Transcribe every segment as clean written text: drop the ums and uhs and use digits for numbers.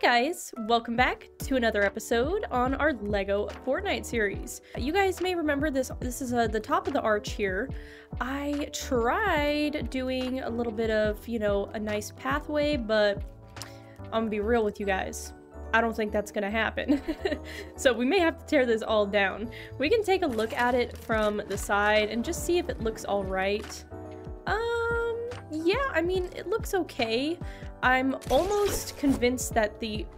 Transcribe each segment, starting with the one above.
Hi guys, welcome back to another episode on our Lego Fortnite series. You guys may remember this is the top of the arch here. I tried doing a little bit of, you know, a nice pathway, but I'm gonna be real with you guys. I don't think that's gonna happen. So we may have to tear this all down. We can take a look at it from the side and just see if it looks all right. Yeah, I mean, it looks okay. I'm almost convinced the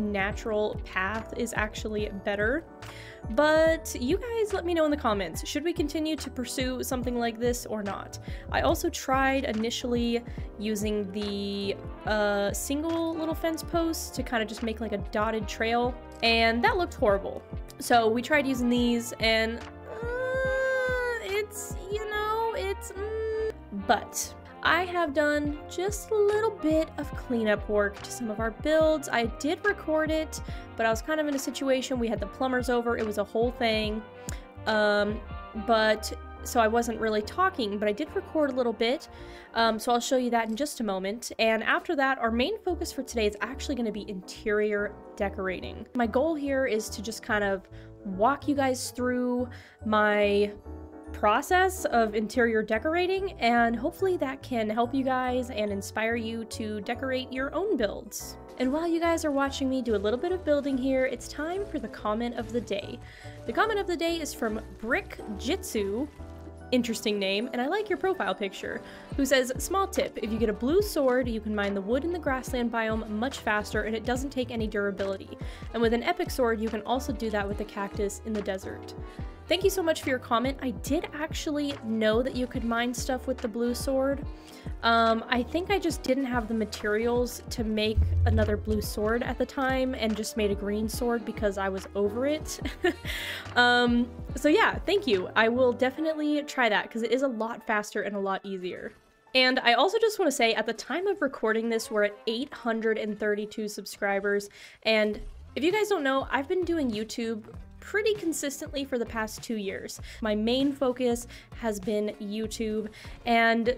natural path is actually better. But you guys let me know in the comments, should we continue to pursue something like this or not? I also tried initially using the single little fence post to kind of just make like a dotted trail, and that looked horrible. So we tried using these, and but I have done just a little bit of cleanup work to some of our builds. I did record it, but I was kind of in a situation. We had the plumbers over. It was a whole thing. So I wasn't really talking, but I did record a little bit. So I'll show you that in just a moment. And after that, our main focus for today is actually going to be interior decorating. My goal here is to just kind of walk you guys through my process of interior decorating, and hopefully that can help you guys and inspire you to decorate your own builds. And while you guys are watching me do a little bit of building here, it's time for the comment of the day. The comment of the day is from Brick Jitsu, interesting name, and I like your profile picture, who says, small tip, if you get a blue sword, you can mine the wood in the grassland biome much faster and it doesn't take any durability. And with an epic sword, you can also do that with the cactus in the desert. Thank you so much for your comment. I did actually know that you could mine stuff with the blue sword. I think I just didn't have the materials to make another blue sword at the time and just made a green sword because I was over it. So yeah, thank you. I will definitely try that because it is a lot faster and a lot easier. And I also just want to say, at the time of recording this, we're at 832 subscribers. And if you guys don't know, I've been doing YouTube pretty consistently for the past 2 years. My main focus has been YouTube, and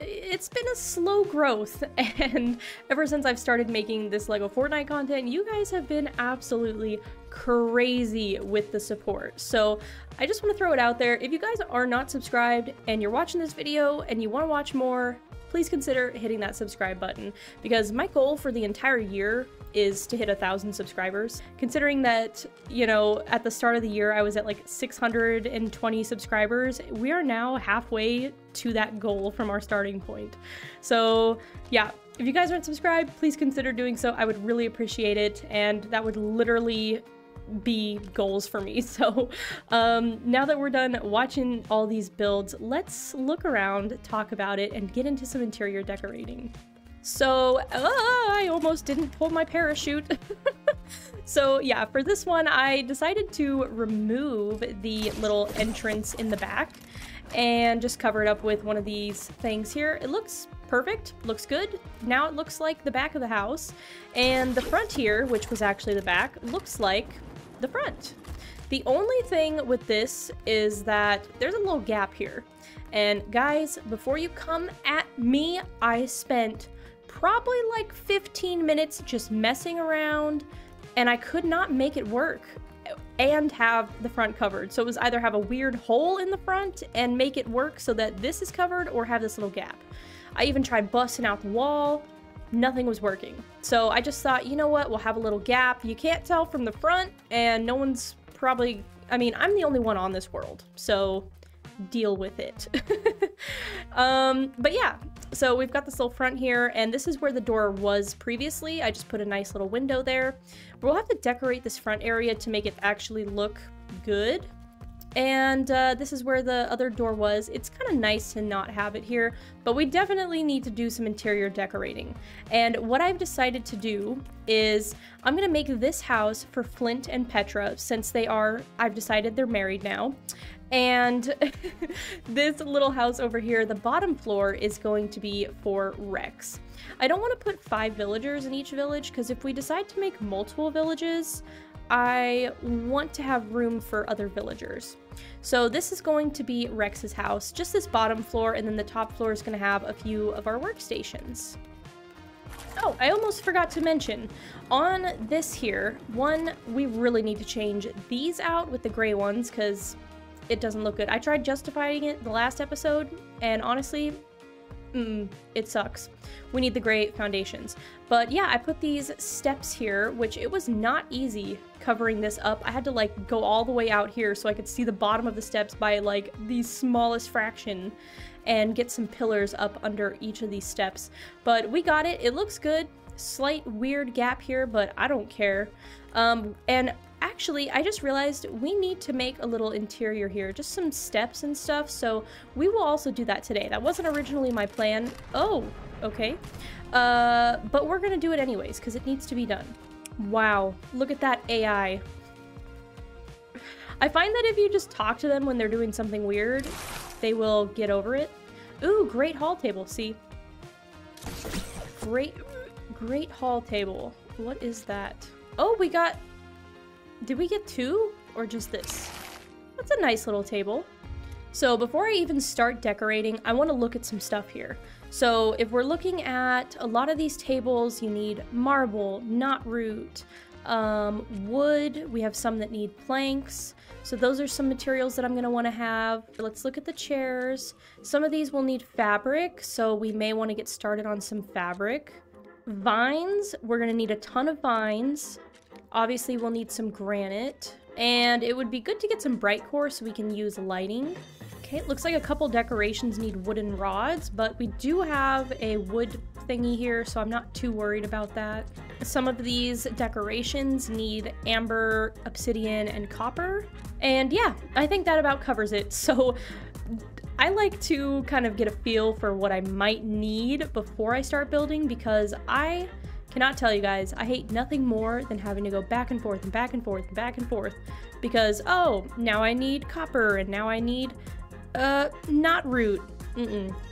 it's been a slow growth, and ever since I've started making this Lego Fortnite content, you guys have been absolutely crazy with the support. So I just want to throw it out there, if you guys are not subscribed and you're watching this video and you want to watch more, please consider hitting that subscribe button, because my goal for the entire year is to hit 1,000 subscribers. Considering that, you know, at the start of the year I was at like 620 subscribers, we are now halfway to that goal from our starting point. So yeah, if you guys aren't subscribed, please consider doing so. I would really appreciate it, and that would literally be goals for me. So now that we're done watching all these builds, let's look around, talk about it, and get into some interior decorating. So I almost didn't pull my parachute. So yeah, for this one, I decided to remove the little entrance in the back and just cover it up with one of these things here. It looks perfect, looks good. Now it looks like the back of the house, and the front here, which was actually the back, looks like the front. The only thing with this is that there's a little gap here. And guys, before you come at me, I spent probably like 15 minutes just messing around, and I could not make it work and have the front covered. So it was either have a weird hole in the front and make it work so that this is covered, or have this little gap. I even tried busting out the wall. Nothing was working. So I just thought, you know what, we'll have a little gap. You can't tell from the front, and no one's probably, I mean, I'm the only one on this world, so deal with it. But yeah, so we've got this little front here, and this is where the door was previously. I just put a nice little window there. We'll have to decorate this front area to make it actually look good. And this is where the other door was. It's kind of nice to not have it here, but we definitely need to do some interior decorating. And what I've decided to do is I'm gonna make this house for Flint and Petra, since they are, I've decided they're married now. And this little house over here, the bottom floor is going to be for Rex. I don't want to put 5 villagers in each village, because if we decide to make multiple villages, I want to have room for other villagers. So this is going to be Rex's house, just this bottom floor, and then the top floor is going to have a few of our workstations. Oh, I almost forgot to mention, on this here, one, we really need to change these out with the gray ones because it doesn't look good. I tried justifying it the last episode, and honestly, it sucks. We need the gray foundations. But yeah, I put these steps here, which it was not easy covering this up. I had to like go all the way out here so I could see the bottom of the steps by like the smallest fraction and get some pillars up under each of these steps. But we got it. It looks good. Slight weird gap here, but I don't care. And actually, I just realized we need to make a little interior here, just some steps and stuff, so we will also do that today. That wasn't originally my plan. Oh, okay. But we're gonna do it anyways, because it needs to be done. Wow, look at that AI. I find that if you just talk to them when they're doing something weird, they will get over it. Ooh, great hall table, see? Great hall table. What is that? Oh, we got... Did we get two or just this? That's a nice little table. So before I even start decorating, I want to look at some stuff here. So if we're looking at a lot of these tables, you need marble, knot root, wood. We have some that need planks. So those are some materials that I'm going to want to have. Let's look at the chairs. Some of these will need fabric, so we may want to get started on some fabric. Vines, we're going to need a ton of vines. Obviously, we'll need some granite, and it would be good to get some bright core so we can use lighting. Okay, it looks like a couple decorations need wooden rods, but we do have a wood thingy here, so I'm not too worried about that. Some of these decorations need amber, obsidian, and copper. And yeah, I think that about covers it. So I like to kind of get a feel for what I might need before I start building, because I cannot tell you guys, I hate nothing more than having to go back and forth and back and forth and back and forth because, oh, now I need copper and now I need knot root.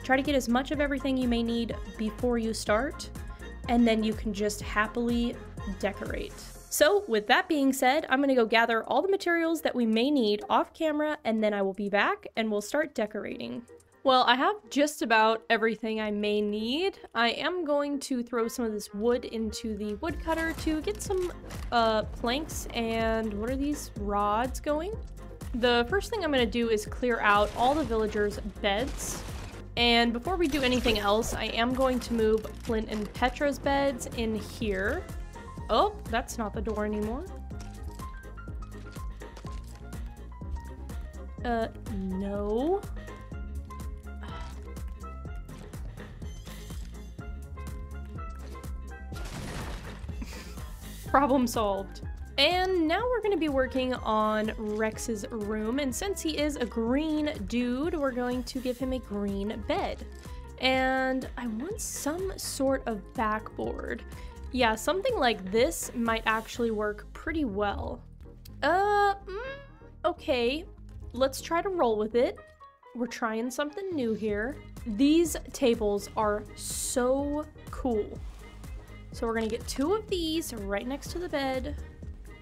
Try to get as much of everything you may need before you start, and then you can just happily decorate. So with that being said, I'm gonna go gather all the materials that we may need off camera, and then I will be back and we'll start decorating. Well, I have just about everything I may need. I am going to throw some of this wood into the woodcutter to get some planks and what are these rods going? The first thing I'm going to do is clear out all the villagers' beds. And before we do anything else, I am going to move Flint and Petra's beds in here. Oh, that's not the door anymore. No. Problem solved. And now we're going to be working on Rex's room, and since he is a green dude, we're going to give him a green bed. And I want some sort of backboard. Yeah, something like this might actually work pretty well. Okay, let's try to roll with it. We're trying something new here. These tables are so cool. So we're gonna get two of these right next to the bed.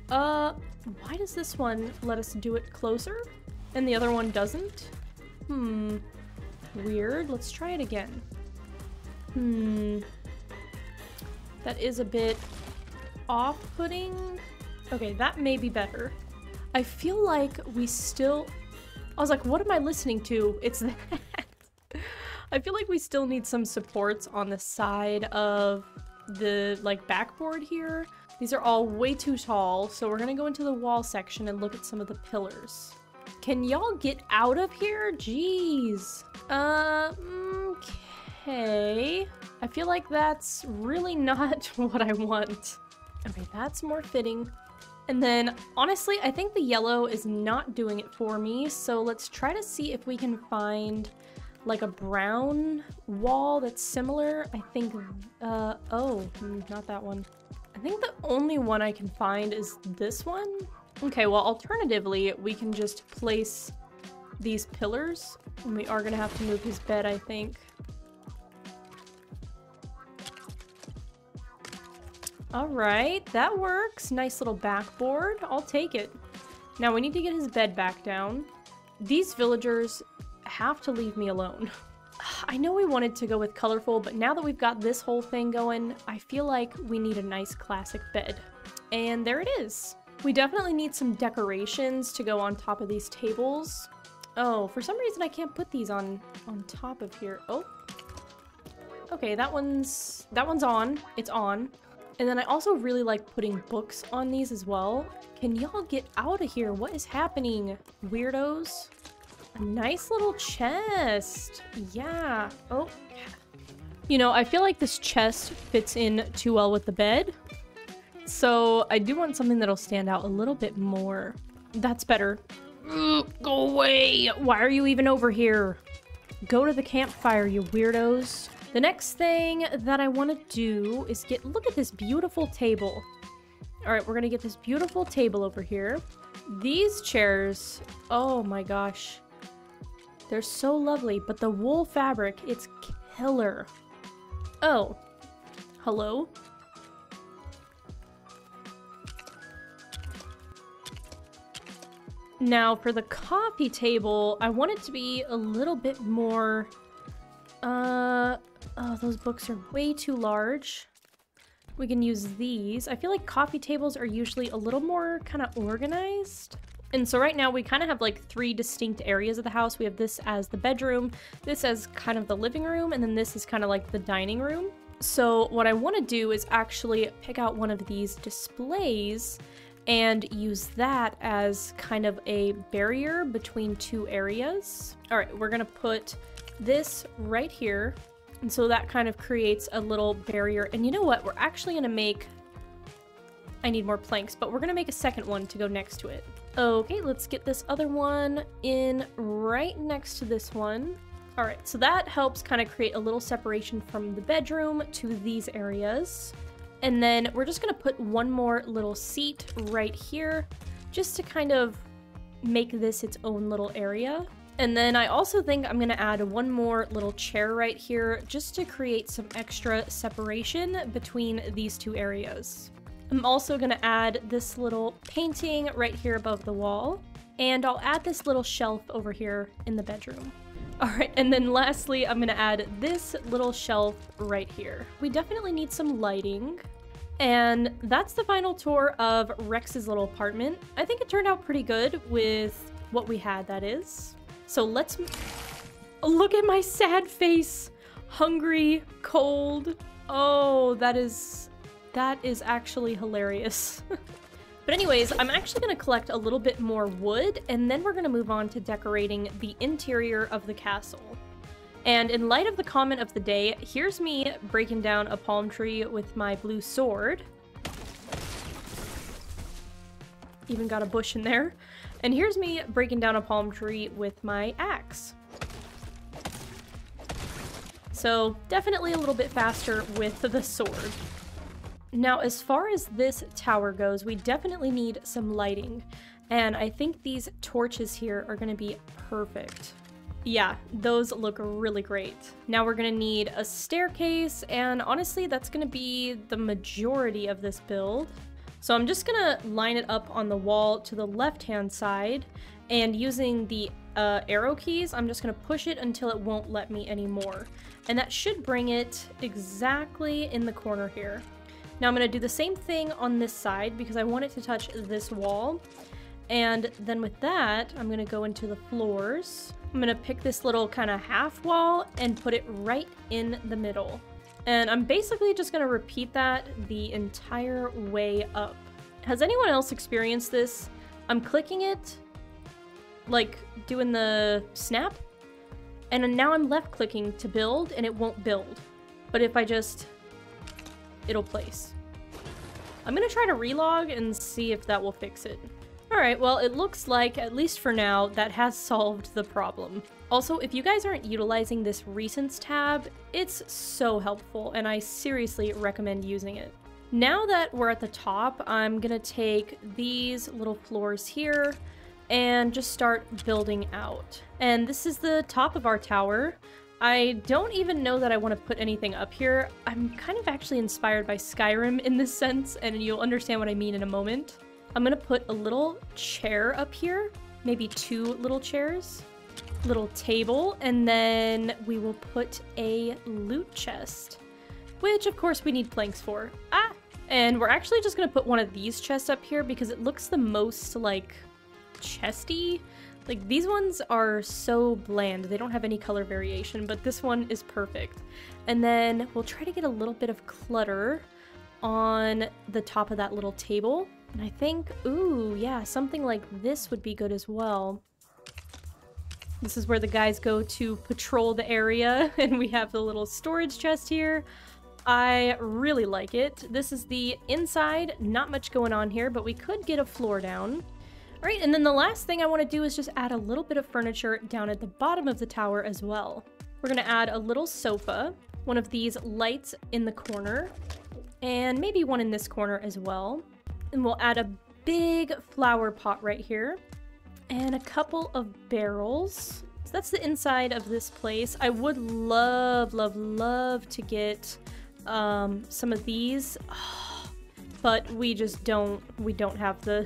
Why does this one let us do it closer and the other one doesn't? Weird. Let's try it again. That is a bit off-putting. Okay, that may be better. I feel like we still... I was like, what am I listening to? It's that. I feel like we still need some supports on the side of the like backboard here. These are all way too tall, so we're gonna go into the wall section and look at some of the pillars. Can y'all get out of here? Jeez. Okay. I feel like that's really not what I want. Okay, that's more fitting. And then honestly, I think the yellow is not doing it for me, so let's try to see if we can find like a brown wall that's similar. I think, oh, not that one. I think the only one I can find is this one. Okay, well, alternatively, we can just place these pillars, and we are gonna have to move his bed, I think. All right, that works. Nice little backboard, I'll take it. Now we need to get his bed back down. These villagers have to leave me alone. I know we wanted to go with colorful, but now that we've got this whole thing going, I feel like we need a nice classic bed. And there it is. We definitely need some decorations to go on top of these tables. Oh, for some reason I can't put these on top of here. Oh. Okay, that one's on. It's on. And then I also really like putting books on these as well. Can y'all get out of here? What is happening, weirdos? A nice little chest. Yeah. Oh. You know, I feel like this chest fits in too well with the bed. So I do want something that'll stand out a little bit more. That's better. Ugh, go away. Why are you even over here? Go to the campfire, you weirdos. The next thing that I want to do is look at this beautiful table. All right, we're going to get this beautiful table over here. These chairs, oh my gosh. They're so lovely, but the wool fabric, it's killer. Oh, hello? Now for the coffee table, I want it to be a little bit more, oh, those books are way too large. We can use these. I feel like coffee tables are usually a little more kind of organized. And so right now we kind of have like three distinct areas of the house. We have this as the bedroom, this as kind of the living room, and then this is kind of like the dining room. So what I want to do is actually pick out one of these displays and use that as kind of a barrier between two areas. All right, we're gonna put this right here. And so that kind of creates a little barrier. And you know what? We're actually gonna make, I need more planks, but we're gonna make a second one to go next to it. Okay, let's get this other one in right next to this one. All right, so that helps kind of create a little separation from the bedroom to these areas. And then we're just gonna put one more little seat right here just to kind of make this its own little area. And then I also think I'm gonna add one more little chair right here just to create some extra separation between these two areas. I'm also gonna add this little painting right here above the wall, and I'll add this little shelf over here in the bedroom. All right, and then lastly, I'm gonna add this little shelf right here. We definitely need some lighting. And that's the final tour of Rex's little apartment. I think it turned out pretty good with what we had, that is. So let's look at my sad face, hungry, cold. Oh, that is actually hilarious. But anyways, I'm actually gonna collect a little bit more wood, and then we're gonna move on to decorating the interior of the castle. And in light of the comment of the day, here's me breaking down a palm tree with my blue sword. Even got a bush in there. And here's me breaking down a palm tree with my axe. So definitely a little bit faster with the sword. Now, as far as this tower goes, we definitely need some lighting. And I think these torches here are gonna be perfect. Yeah, those look really great. Now we're gonna need a staircase, and honestly, that's gonna be the majority of this build. So I'm just gonna line it up on the wall to the left-hand side, and using the arrow keys, I'm just gonna push it until it won't let me anymore. And that should bring it exactly in the corner here. Now I'm gonna do the same thing on this side because I want it to touch this wall. And then with that, I'm gonna go into the floors. I'm gonna pick this little kind of half wall and put it right in the middle. And I'm basically just gonna repeat that the entire way up. Has anyone else experienced this? I'm clicking it, like doing the snap, and now I'm left clicking to build and it won't build. But if I just, it'll place. I'm gonna try to relog and see if that will fix it. All right, well, it looks like, at least for now, that has solved the problem. Also, if you guys aren't utilizing this Recents tab, it's so helpful, and I seriously recommend using it. Now that we're at the top, I'm gonna take these little floors here and just start building out. And this is the top of our tower. I don't even know that I want to put anything up here. I'm kind of actually inspired by Skyrim in this sense, and you'll understand what I mean in a moment. I'm gonna put a little chair up here, maybe two little chairs. little table, and then we will put a loot chest, which of course we need planks for. And we're actually just gonna put one of these chests up here because it looks the most like chesty. Like these ones are so bland, they don't have any color variation, but this one is perfect. And then we'll try to get a little bit of clutter on the top of that little table. And I think, ooh, yeah, something like this would be good as well. This is where the guys go to patrol the area, and we have the little storage chest here. I really like it. This is the inside, not much going on here, but we could get a floor down. All right, and then the last thing I want to do is just add a little bit of furniture down at the bottom of the tower as well. We're going to add a little sofa, one of these lights in the corner, and maybe one in this corner as well. And we'll add a big flower pot right here and a couple of barrels. So that's the inside of this place. I would love, love, love to get some of these. But we just don't have the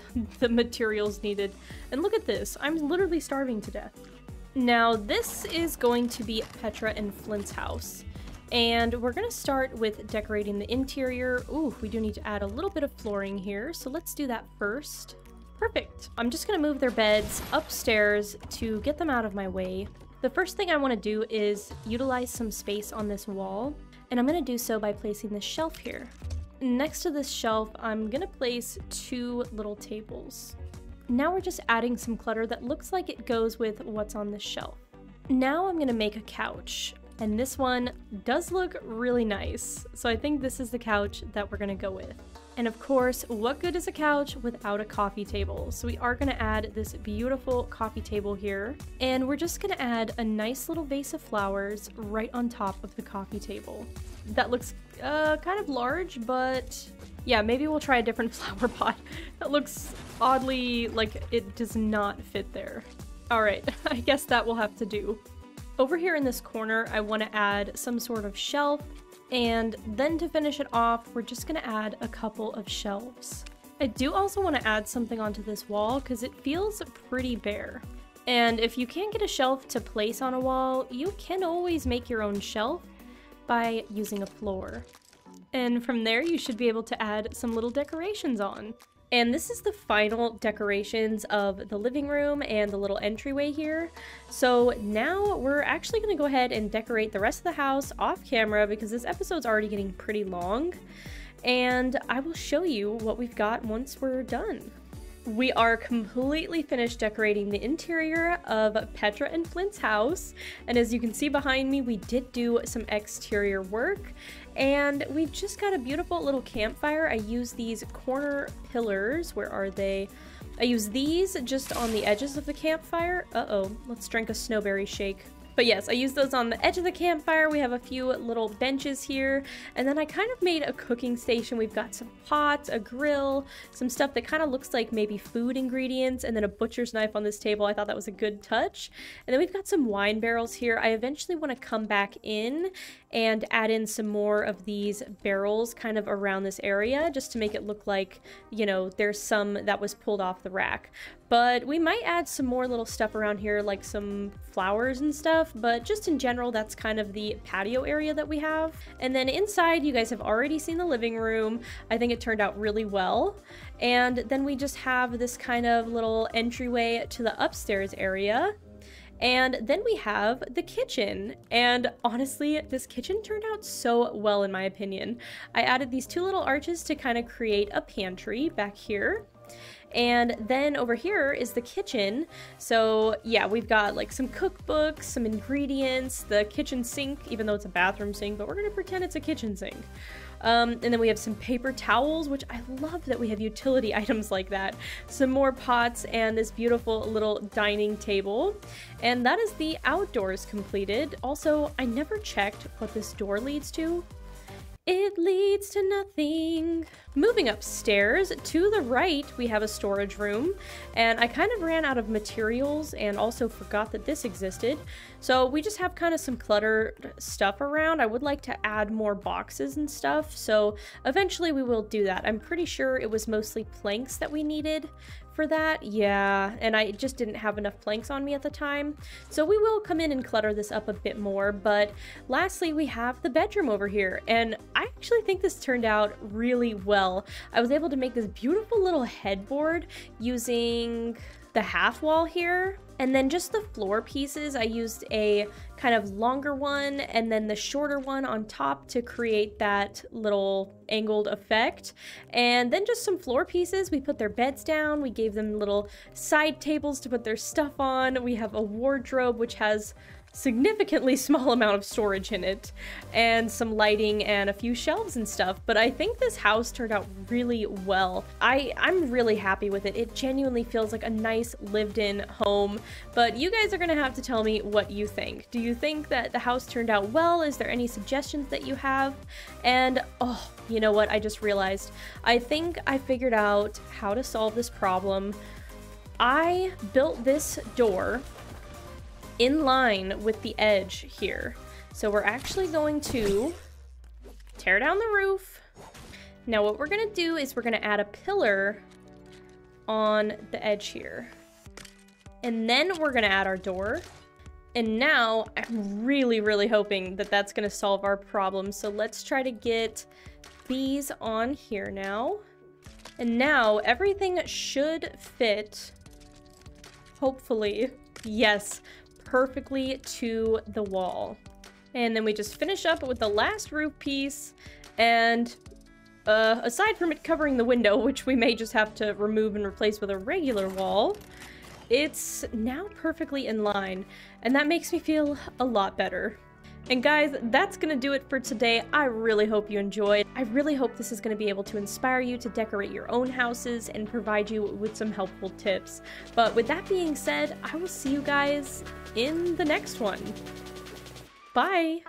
materials needed. And look at this, I'm literally starving to death. Now this is going to be Petra and Flint's house. And we're gonna start with decorating the interior. Ooh, we do need to add a little bit of flooring here, so let's do that first. Perfect. I'm just gonna move their beds upstairs to get them out of my way. The first thing I wanna do is utilize some space on this wall, and I'm gonna do so by placing this shelf here. Next to this shelf, I'm gonna place two little tables. Now we're just adding some clutter that looks like it goes with what's on this shelf. Now I'm gonna make a couch, and this one does look really nice. So I think this is the couch that we're gonna go with. And of course, what good is a couch without a coffee table? So we are gonna add this beautiful coffee table here, and we're just gonna add a nice little vase of flowers right on top of the coffee table. That looks kind of large, but yeah, maybe we'll try a different flower pot. That looks oddly like it does not fit there. All right, I guess that will have to do. Over here in this corner, I want to add some sort of shelf, and then to finish it off, we're just going to add a couple of shelves. I do also want to add something onto this wall because it feels pretty bare. And if you can't get a shelf to place on a wall, you can always make your own shelf by using a floor. And from there, you should be able to add some little decorations on. And this is the final decorations of the living room and the little entryway here. So now we're actually gonna go ahead and decorate the rest of the house off camera because this episode's already getting pretty long. And I will show you what we've got once we're done. We are completely finished decorating the interior of Petra and Flint's house, and as you can see behind me, we did do some exterior work, and we've just got a beautiful little campfire. I use these corner pillars. Where are they? I use these just on the edges of the campfire. Uh-oh, let's drink a snowberry shake. But yes, I used those on the edge of the campfire. We have a few little benches here. And then I kind of made a cooking station. We've got some pots, a grill, some stuff that kind of looks like maybe food ingredients, and then a butcher's knife on this table. I thought that was a good touch. And then we've got some wine barrels here. I eventually want to come back in and add in some more of these barrels kind of around this area just to make it look like, you know, there's some that was pulled off the rack. But we might add some more little stuff around here, like some flowers and stuff, but just in general, that's kind of the patio area that we have. And then inside, you guys have already seen the living room. I think it turned out really well. And then we just have this kind of little entryway to the upstairs area. And then we have the kitchen, and honestly, this kitchen turned out so well in my opinion. I added these two little arches to kind of create a pantry back here. And then over here is the kitchen. So yeah, we've got like some cookbooks, some ingredients, the kitchen sink, even though it's a bathroom sink, but we're gonna pretend it's a kitchen sink. And then we have some paper towels, which I love that we have utility items like that. Some more pots and this beautiful little dining table. And that is the outdoors completed. Also, I never checked what this door leads to. It leads to nothing. Moving upstairs, to the right, we have a storage room, and I kind of ran out of materials and also forgot that this existed. So we just have kind of some cluttered stuff around. I would like to add more boxes and stuff, so eventually we will do that. I'm pretty sure it was mostly planks that we needed for that. Yeah, and I just didn't have enough planks on me at the time. So we will come in and clutter this up a bit more. But lastly, we have the bedroom over here. And I actually think this turned out really well. I was able to make this beautiful little headboard using the half wall here. And then just the floor pieces, I used a kind of longer one and then the shorter one on top to create that little angled effect. And then just some floor pieces. We put their beds down. We gave them little side tables to put their stuff on. We have a wardrobe, which has significantly small amount of storage in it, and some lighting and a few shelves and stuff. But I think this house turned out really well. I'm really happy with it. It genuinely feels like a nice lived-in home, but you guys are gonna have to tell me what you think. Do you think that the house turned out well? Is there any suggestions that you have? And oh, you know what, I just realized. I think I figured out how to solve this problem. I built this door in line with the edge here. So we're actually going to tear down the roof. Now what we're gonna do is we're gonna add a pillar on the edge here. And then we're gonna add our door. And now I'm really, really hoping that that's gonna solve our problem. So let's try to get these on here now. And now everything should fit, hopefully, yes, perfectly to the wall. And then we just finish up with the last roof piece, and aside from it covering the window, which we may just have to remove and replace with a regular wall, it's now perfectly in line, and that makes me feel a lot better. And guys, that's gonna do it for today. I really hope you enjoyed. I really hope this is gonna be able to inspire you to decorate your own houses and provide you with some helpful tips. But with that being said, I will see you guys in the next one. Bye!